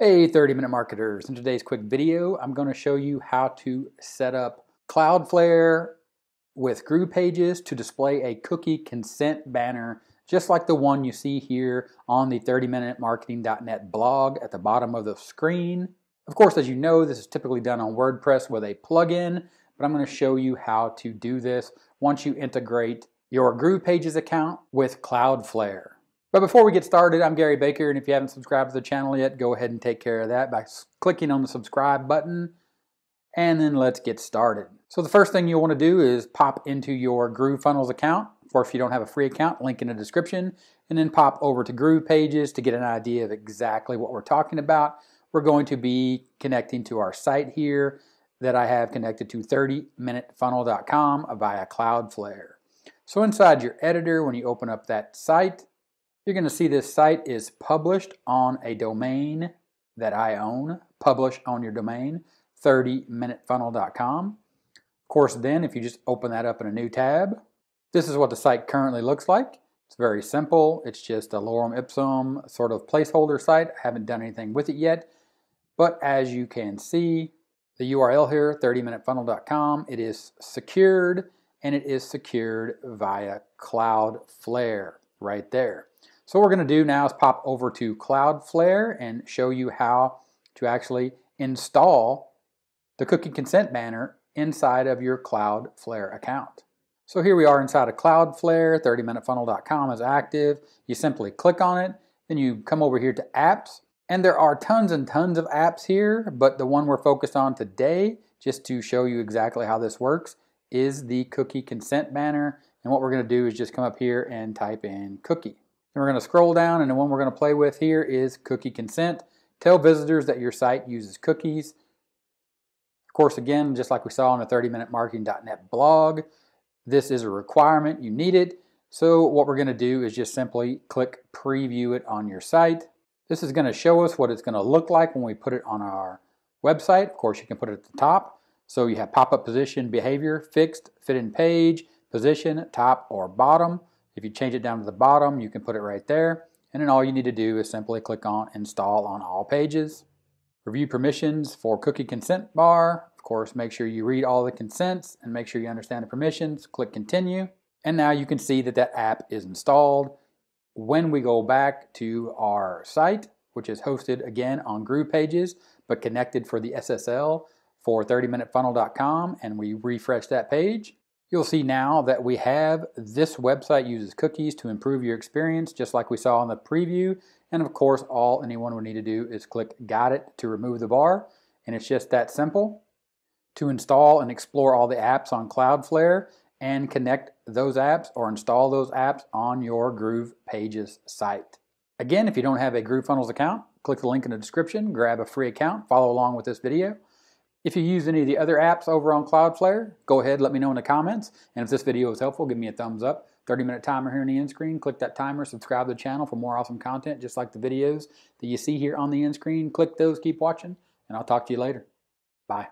Hey 30-minute marketers, in today's quick video I'm going to show you how to set up Cloudflare with GroovePages to display a cookie consent banner just like the one you see here on the 30minutemarketing.net blog at the bottom of the screen. Of course, as you know, this is typically done on WordPress with a plugin, but I'm going to show you how to do this once you integrate your GroovePages account with Cloudflare. But before we get started, I'm Gary Baker, and if you haven't subscribed to the channel yet, go ahead and take care of that by clicking on the subscribe button, and then let's get started. So the first thing you'll want to do is pop into your GrooveFunnels account, or if you don't have a free account, link in the description, and then pop over to GroovePages to get an idea of exactly what we're talking about. We're going to be connecting to our site here that I have connected to 30minutefunnel.com via Cloudflare. So inside your editor, when you open up that site, you're going to see this site is published on a domain that I own. Publish on your domain, 30minutefunnel.com. Of course, then if you just open that up in a new tab, this is what the site currently looks like. It's very simple. It's just a lorem ipsum sort of placeholder site. I haven't done anything with it yet. But as you can see, the URL here, 30minutefunnel.com, it is secured, and it is secured via Cloudflare right there. So what we're going to do now is pop over to Cloudflare and show you how to actually install the cookie consent banner inside of your Cloudflare account. So here we are inside of Cloudflare, 30minutefunnel.com is active. You simply click on it, then you come over here to apps, and there are tons and tons of apps here, but the one we're focused on today, just to show you exactly how this works, is the cookie consent banner. And what we're going to do is just come up here and type in cookie. We're going to scroll down, and the one we're going to play with here is cookie consent. Tell visitors that your site uses cookies. Of course, again, just like we saw on the 30minutemarketing.net blog, this is a requirement. You need it. So what we're going to do is just simply click preview it on your site. This is going to show us what it's going to look like when we put it on our website. Of course, you can put it at the top. So you have pop-up position, behavior, fixed, fit in page, position, top or bottom. If you change it down to the bottom, you can put it right there. And then all you need to do is simply click on Install on All Pages. Review permissions for cookie consent bar. Of course, make sure you read all the consents and make sure you understand the permissions. Click Continue. And now you can see that that app is installed. When we go back to our site, which is hosted again on GroovePages, but connected for the SSL for 30minutefunnel.com, and we refresh that page, you'll see now that we have this website uses cookies to improve your experience, just like we saw in the preview. And of course, all anyone would need to do is click Got It to remove the bar. And it's just that simple to install and explore all the apps on Cloudflare and connect those apps or install those apps on your GroovePages site. Again, if you don't have a GrooveFunnels account, click the link in the description, grab a free account, follow along with this video. If you use any of the other apps over on Cloudflare, go ahead, let me know in the comments. And if this video was helpful, give me a thumbs up. 30-minute timer here on the end screen. Click that timer, subscribe to the channel for more awesome content, just like the videos that you see here on the end screen. Click those, keep watching, and I'll talk to you later. Bye.